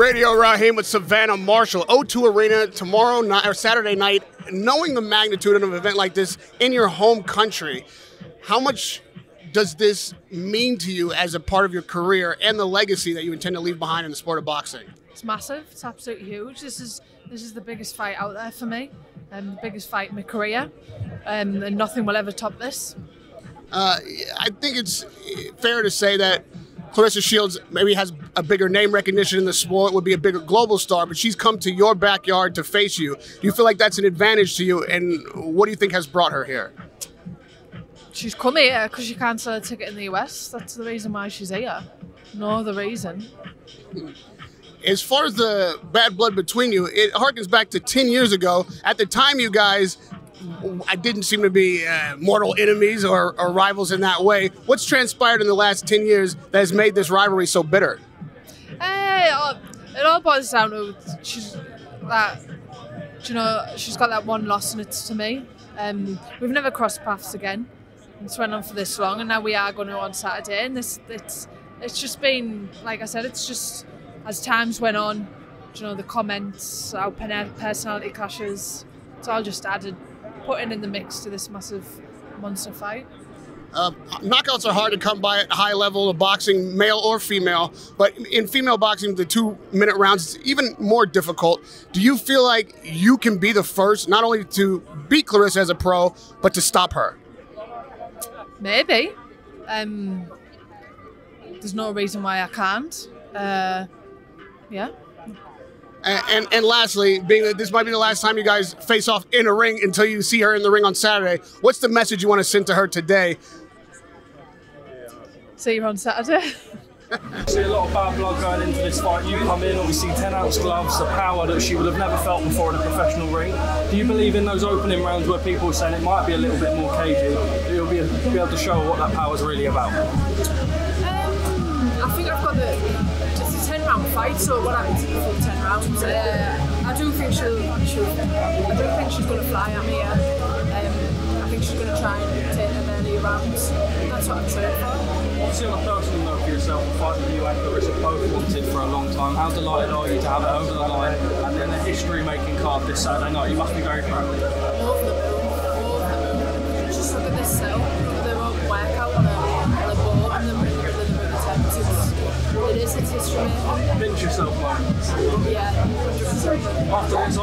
Radio Raheem with Savannah Marshall, O2 Arena tomorrow night or Saturday night. Knowing the magnitude of an event like this in your home country, how much does this mean to you as a part of your career and the legacy that you intend to leave behind in the sport of boxing? It's massive. It's absolutely huge. This is the biggest fight out there for me, and the biggest fight in my career, and nothing will ever top this. I think it's fair to say that Claressa Shields maybe has a bigger name recognition in the sport, would be a bigger global star, but she's come to your backyard to face you. Do you feel like that's an advantage to you, and what do you think has brought her here? She's come here because she can't sell a ticket in the US. That's the reason why she's here. No other reason. As far as the bad blood between you, it harkens back to 10 years ago. At the time, you guys, I didn't seem to be mortal enemies or rivals in that way. What's transpired in the last 10 years that has made this rivalry so bitter? It all boils down to she's got that one loss, and it's to me. We've never crossed paths again. It's went on for this long, and now we are going to on Saturday. And it's just been, like I said, it's just as times went on, the comments, our personality clashes. It's all just added, putting in the mix to this massive monster fight. Knockouts are hard to come by at high level of boxing, male or female, but in female boxing, the 2-minute rounds is even more difficult. Do you feel like you can be the first, not only to beat Claressa as a pro, but to stop her? Maybe. There's no reason why I can't. Yeah. And lastly, being that this might be the last time you guys face off in a ring until you see her in the ring on Saturday, what's the message you want to send to her today? See you on Saturday. See a lot of bad blood going into this fight. You come in, obviously, 10-ounce gloves, the power that she would have never felt before in a professional ring. Do you believe in those opening rounds where people are saying it might be a little bit more cagey, that you'll be able to show what that power's really about? I think I've got it's a 10-round fight, so what happens in the full 10 rounds? I do think she's going to fly at me. I think she's going to try and take them early rounds. That's what I'm training for. Obviously, on a personal note for yourself, the fight that you and Claressa both wanted for a long time, how delighted are you to have it over the line and then the history-making card this Saturday night? You must be very proud. I love the moon. Just look at this cell, their own workout on a board and the moon. It's history-making. Pinch yourself, man. Yeah, 100%. After this,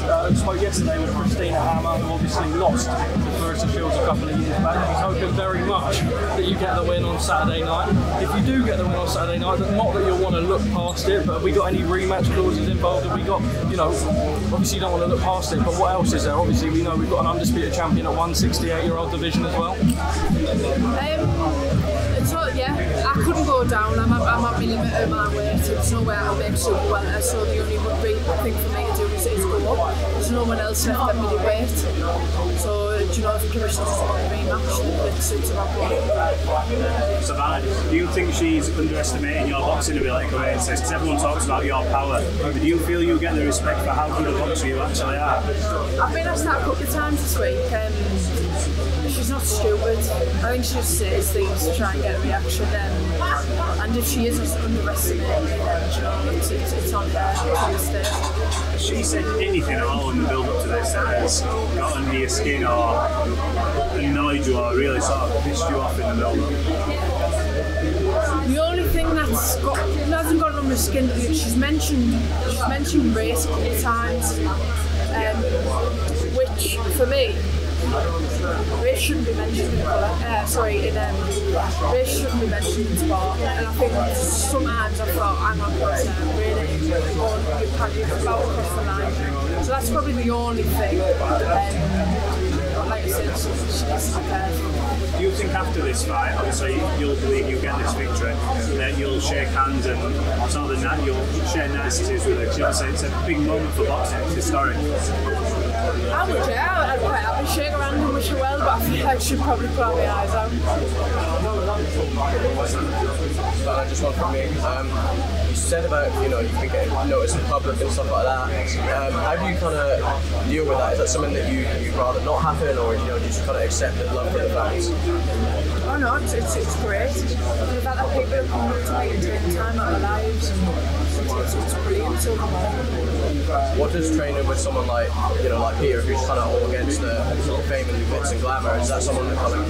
I spoke yesterday with Christina Hammer, who obviously lost Claressa Shields a couple of years back. She's hoping very much that you get the win on Saturday night. If you do get the win on Saturday night, not that you'll want to look past it, but have we got any rematch clauses involved? Have we got, obviously you don't want to look past it, but what else is there? Obviously, we know we've got an undisputed champion at 168-year-old division as well. I couldn't go down. I'm at my limit of my weight. There's no way I'll make superwelter, so the only thing for me to do is go up. There's no one else left at middleweight. So if Claressa doesn't want to rematch, it's about one. Savannah, do you think she's underestimating your boxing ability? Because everyone talks about your power, but do you feel you get the respect for how good a boxer you actually are? I've been asked that a couple of times this week. She's not stupid. I think she just says things to try and get a reaction. And if she is underestimating me, then it's on her. Has she said anything at all in the build-up to this that has got under your skin or annoyed you or really sort of pissed you off in the build-up? The only thing that hasn't got under my skin, she's mentioned race a couple of times, which for me, race shouldn't be mentioned in race shouldn't be mentioned in sport, and I think sometimes I thought I'm on really you've about across the line, so that's probably the only thing. Like I said, she's prepared. Do you think after this fight, obviously you'll believe you get this victory, then you'll shake hands and sort of you'll share niceties with her? She'll say it's a big moment for boxing, it's historic. I would, yeah. I'd quite happy shake around and wish her well, but I feel like she'd probably pull my eyes out. I just want from you, you said about, you've been getting noticed in public and stuff like that. How do you kind of deal with that? Is that something that you'd rather not happen, or do you just kind of accept the love for the fans? Oh no, it's great. The fact that people are coming to me and doing time out of their lives and What does training with someone like, like Peter, who's kind of all against the fame and glitz and glamour, is that someone that kind of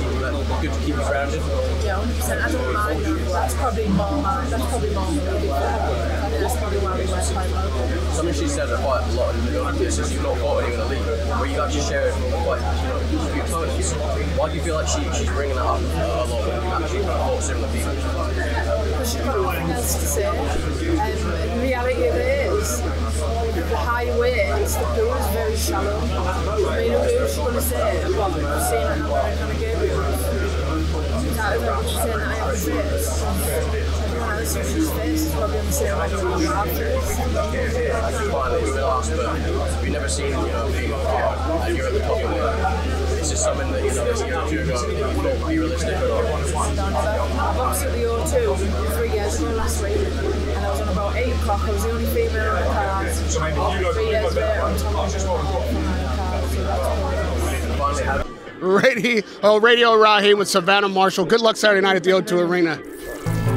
good to keep you grounded? Yeah, 100%. As a manager, that's probably more that's probably why we went quite well. Something she said quite a lot in the middle of this is you've not got anyone elite, where you actually share it with quite a few colleagues. Why do you feel like she's bringing that up a lot when you actually thought similar people? She's got nothing else to say. The reality of it is, the high weight, the pool is very shallow. I mean, who's she going to say? Christina Hammer and Hannah Gabriel. That is what she's saying that I have to say. Everyone else in this space is probably on the same level as after. Finally, you were last, but we've never seen being on par, and you're at the top of it. It's just something that this year or two ago, you thought would be realistic or not? I boxed at the O2 3 years ago last week, and I was on about 8 o'clock. I was the only female on the card. 3 years later, I'm top of the card, so that's cool. Radio Raheem with Savannah Marshall. Good luck Saturday night at the O2 Arena.